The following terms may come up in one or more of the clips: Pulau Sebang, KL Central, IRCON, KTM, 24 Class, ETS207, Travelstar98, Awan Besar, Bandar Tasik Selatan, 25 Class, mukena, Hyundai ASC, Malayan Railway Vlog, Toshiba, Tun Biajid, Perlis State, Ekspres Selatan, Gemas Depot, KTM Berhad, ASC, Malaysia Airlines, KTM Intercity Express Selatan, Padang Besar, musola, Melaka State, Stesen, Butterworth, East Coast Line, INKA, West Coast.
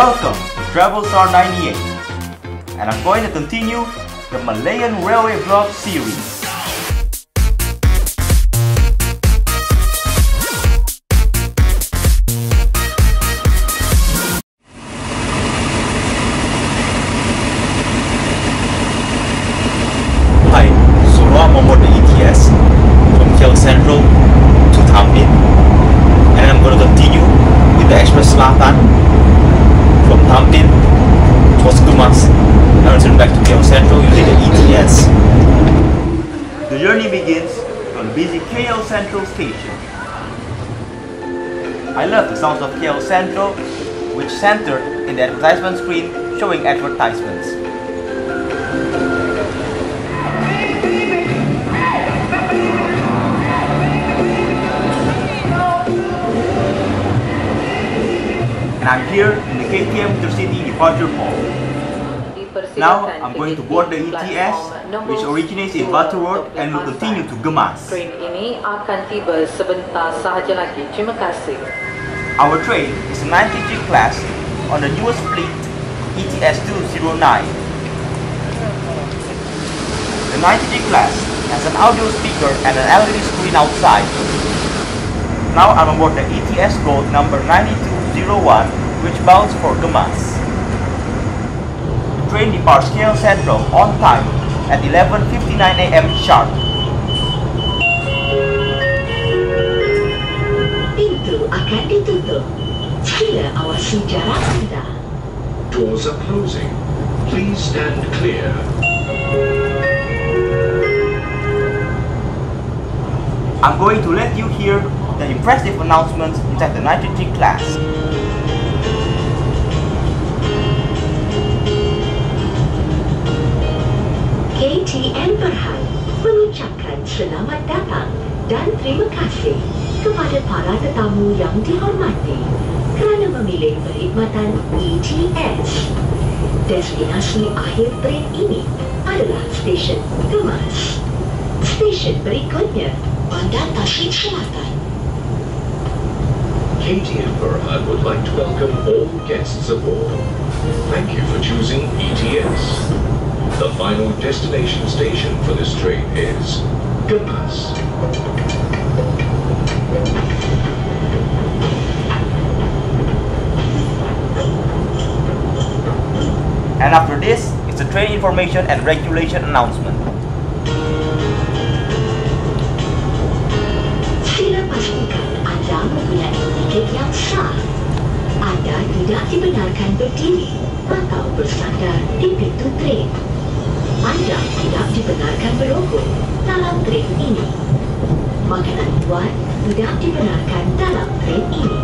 Welcome to Travelstar98, and I'm going to continue the Malayan Railway Vlog series. Hi, so now I'm on board the ETS from KL Central to Tampin, and I'm going to continue with the Ekspres Selatan. From Tampin towards Gemas and return back to KL Central using the ETS. The journey begins from the busy KL Central station. I love the sounds of KL Central, which centered in the advertisement screen showing advertisements. And I'm here in the KTM Intercity departure hall. Now I'm going to board the ETS, which originates in Butterworth and will continue to Gemas. Train ini akan tiba sebentar sahaja lagi. Terima kasih. Our train is a 93 class on the newest fleet ETS 209. The 93 class has an audio speaker and an LED screen outside. Now I'm aboard the ETS code number 9201, which bounds for Gemas. The train departs KL Central on time at 11:59 AM sharp. Pintu akan ditutup. Sila awasi jarak anda. Doors are closing. Please stand clear. I'm going to let you hear the impressive announcements inside the 93 class. KTM Berhad mengucapkan selamat datang dan terima kasih kepada para tetamu yang dihormati kerana memilih perkhidmatan ETS. Destinasi akhir train ini adalah stesen Gemas. Stesen berikutnya Bandar Tasik Selatan. KTM Berhad would like to welcome all guests aboard. Thank you for choosing ETS. The final destination station for this train is Gemas. And after this, it's a train information and regulation announcement. Yang sah, anda tidak dibenarkan berdiri atau bersandar di pintu tren. Anda tidak dibenarkan berogol dalam tren ini. Makanan buat tidak dibenarkan dalam tren ini.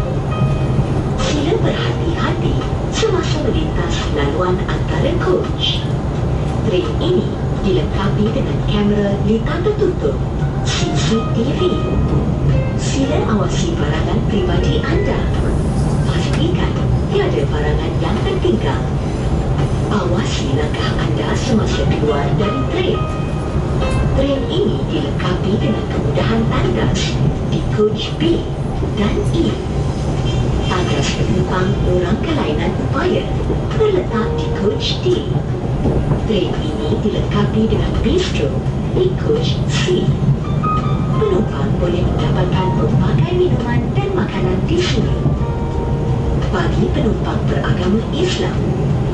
Sila berhati-hati semasa melintas laluan antara coach. Tren ini dilengkapi dengan kamera litar tertutup CCTV. Sila awasi barangan peribadi anda. Pastikan tiada barangan yang tertinggal. Awasi langkah anda semasa keluar dari tren. Tren ini dilengkapi dengan kemudahan tandas di coach B dan E. Tandas penumpang orang kelainan upaya terletak di coach D. Tren ini dilengkapi dengan bistro di coach C. Penumpang boleh mendapatkan berbagai minuman dan makanan di sini. Bagi penumpang beragama Islam,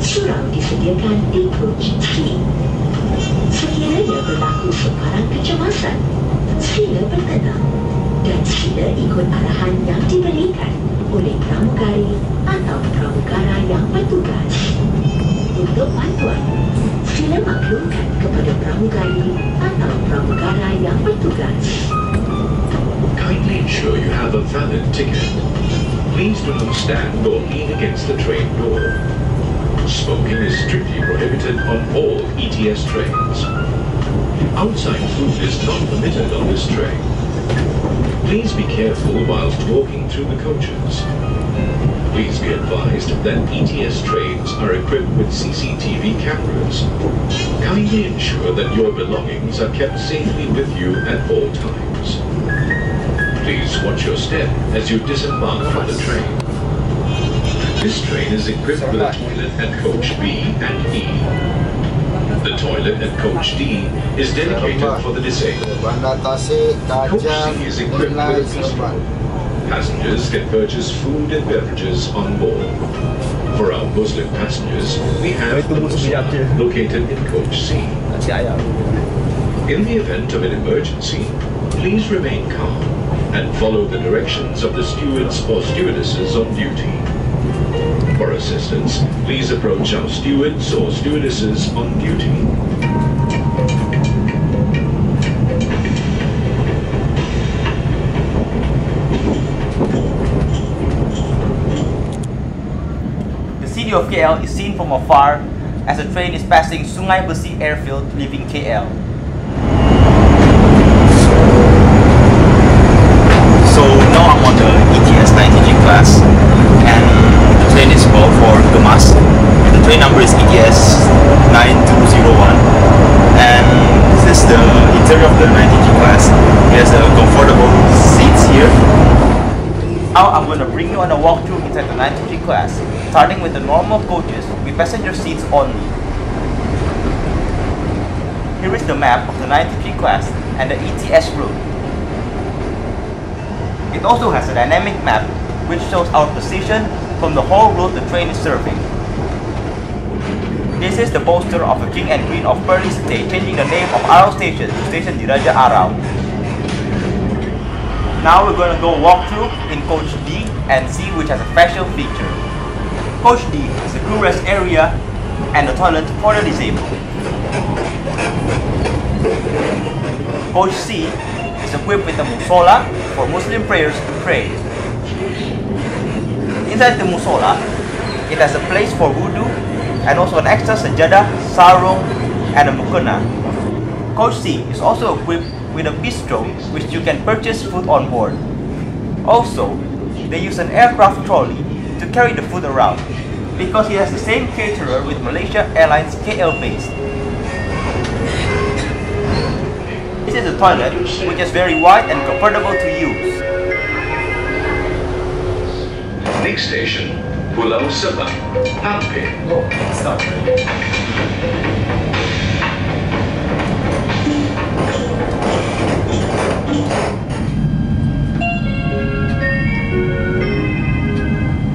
surau disediakan di coach C. Sekiranya berlaku sebarang kecemasan, sila bertenang dan sila ikut arahan yang diberikan oleh pramugari atau pramugara yang bertugas. Untuk bantuan, sila maklumkan kepada pramugari atau pramugara yang bertugas. Kindly ensure you have a valid ticket. Please do not stand or lean against the train door. Smoking is strictly prohibited on all ETS trains. Outside food is not permitted on this train. Please be careful whilst walking through the coaches. Please be advised that ETS trains are equipped with CCTV cameras. Kindly ensure that your belongings are kept safely with you at all times. Please watch your step as you disembark from the train. This train is equipped with a toilet at coach B and E. The toilet at coach D is dedicated for the disabled. Coach C is equipped with a restroom. Passengers can purchase food and beverages on board. For our Muslim passengers, we have the Muslim located in coach C. In the event of an emergency, please remain calm and follow the directions of the stewards or stewardesses on duty. For assistance, please approach our stewards or stewardesses on duty. Of KL is seen from afar as the train is passing Sungai Besi Airfield, leaving KL. So now I'm on the ETS 90G class, and the train is bound for Gemas. The train number is ETS 9201, and this is the interior of the 90G class. It has a comfortable seats here. Now I'm going to bring you on a walkthrough inside the 90G class, starting with the normal coaches with passenger seats only. Here is the map of the 90G class and the ETS route. It also has a dynamic map which shows our position from the whole route the train is serving. This is the poster of the King and Queen of Perlis State changing the name of Arau Station to Station Diraja Arau. Now we're going to go walk through in coach D and C, which has a special feature. Coach D is the crew rest area and the toilet for the disabled. Coach C is equipped with a musola for Muslim prayers to pray. Inside the musola, it has a place for wudu and also an extra sajadah, sarung and a mukena. Coach C is also equipped with a bistro which you can purchase food on board. Also, they use an aircraft trolley to carry the food around because it has the same caterer with Malaysia Airlines KL base. This is a toilet which is very wide and comfortable to use. Next station, Pulau Sebang, Tampin. Oh, it's not ready.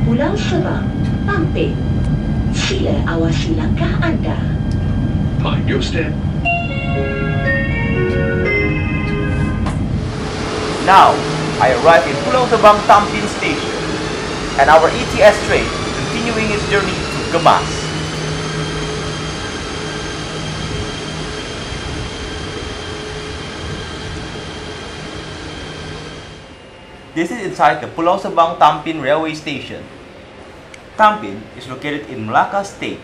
Pulau Sebang, Tampin. Sila awasi langkah anda. Find your step. Now, I arrive in Pulau Sebang Tampin Station, and our ETS train is continuing its journey to Gemas. This is inside the Pulau Sebang Tampin Railway Station. Tampin is located in Melaka State.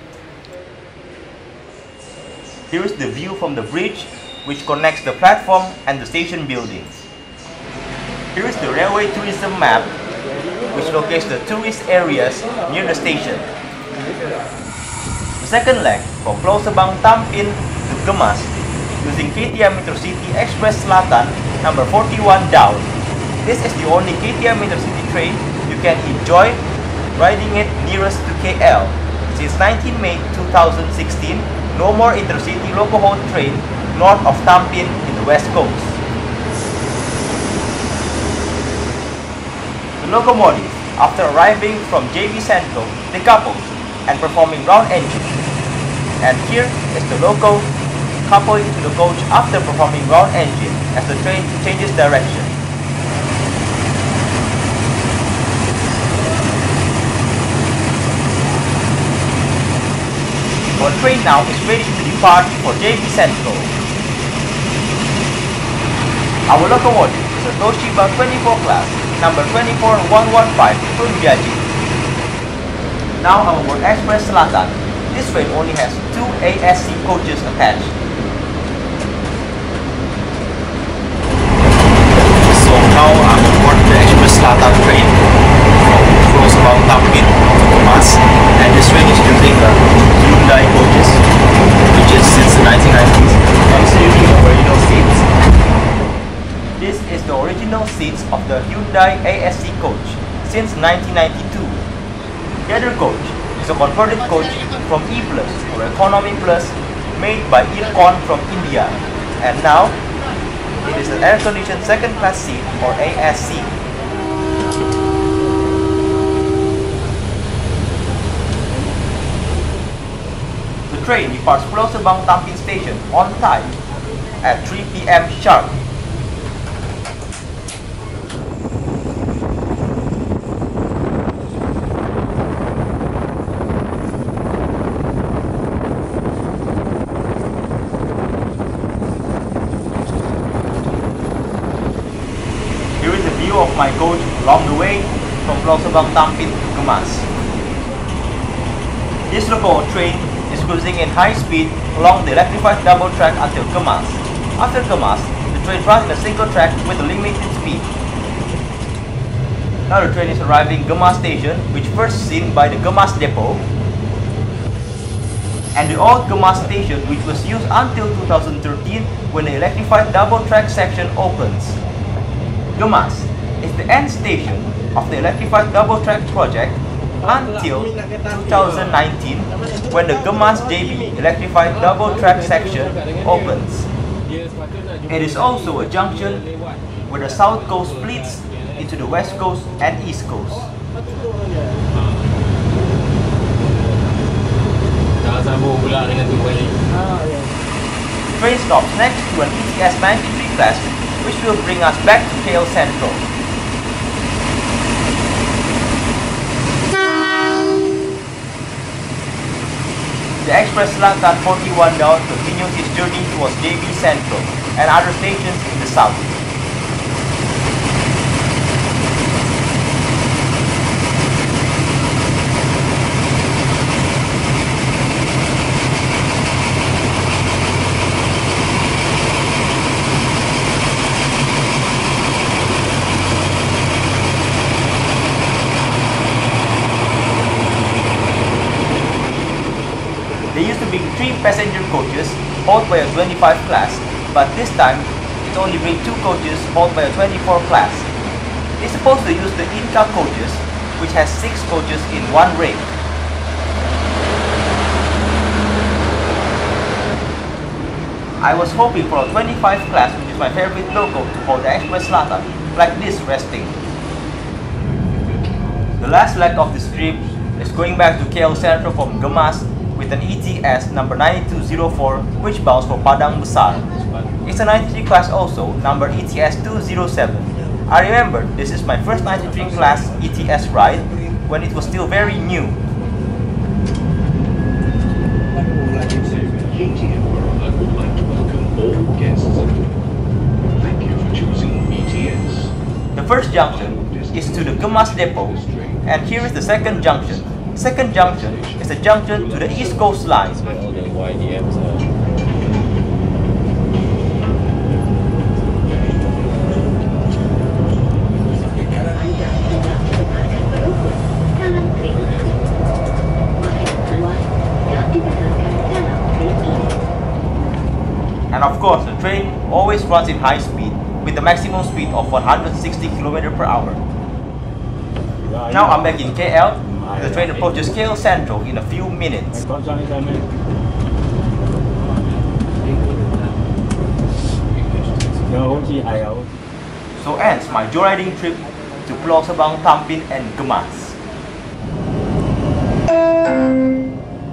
Here is the view from the bridge which connects the platform and the station buildings. Here is the railway tourism map which locates the tourist areas near the station. The second leg from Pulau Sebang Tampin to Gemas using KTM Intercity Express Selatan number 41 down. This is the only KTM Intercity train you can enjoy riding it nearest to KL. Since 19 May 2016, no more Intercity locomotive train north of Tampin in the West Coast. The locomotive, after arriving from JB Central, decouples and performing round engine. And here is the loco coupling to the coach after performing round engine as the train changes direction. Our train now is ready to depart for JB Central. Our locomotive is a Toshiba 24 Class, number 24115, Tun Biajid. Now our Ekspres Selatan. This train only has 2 ASC coaches attached. So now I'm aboard the Ekspres Selatan train from Pulau Sebang Tampin to Gemas, and this train is using the Hyundai coaches, which is since the 1990s, using original seats. This is the original seats of the Hyundai ASC coach since 1992. The other coach is a converted coach from E Plus or Economy Plus made by IRCON from India, and now it is an air-conditioned second class seat or ASC. The train departs Pulau Sebang Tampin station on time at 3 PM sharp. Of my coach along the way from Pulau Sebang Tampin to Gemas. This local train is cruising in high speed along the electrified double track until Gemas. After Gemas, the train runs in a single track with a limited speed. Now the train is arriving Gemas station, which first seen by the Gemas Depot, and the old Gemas station which was used until 2013 when the electrified double track section opens. Gemas is the end station of the electrified double track project until 2019 when the GEMAS-DB electrified double track section opens. It is also a junction where the South Coast splits into the West Coast and East Coast. The train stops next to an ETS 93 class which will bring us back to KL Central. The Ekspres Selatan 41 down continues its journey towards JB Central and other stations in the south. There used to be 3 passenger coaches hauled by a 25 class, but this time it only brings 2 coaches hauled by a 24 class. It's supposed to use the INKA coaches, which has 6 coaches in one rig. I was hoping for a 25 class, which is my favorite local, to haul the Ekspres Selatan like this resting. The last leg of this trip is going back to KL Central from Gemas with an ETS number 9204 which bounds for Padang Besar. It's a 93 class also, number ETS 207. I remember this is my first 93 class ETS ride when it was still very new. I would like to welcome all guests. Thank you for choosing ETS. The first junction is to the Gemas Depot, and here is the second junction. Second junction is the junction to the East Coast Line. And of course, the train always runs in high speed with a maximum speed of 160 km/h. Now I'm back in KL. The train approaches KL Central in a few minutes. So ends my joyriding trip to Pulau Sebang, Tampin and Gemas.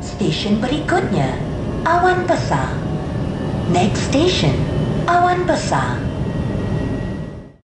Stesen berikutnya, Awan Besar. Next station, Awan Besar.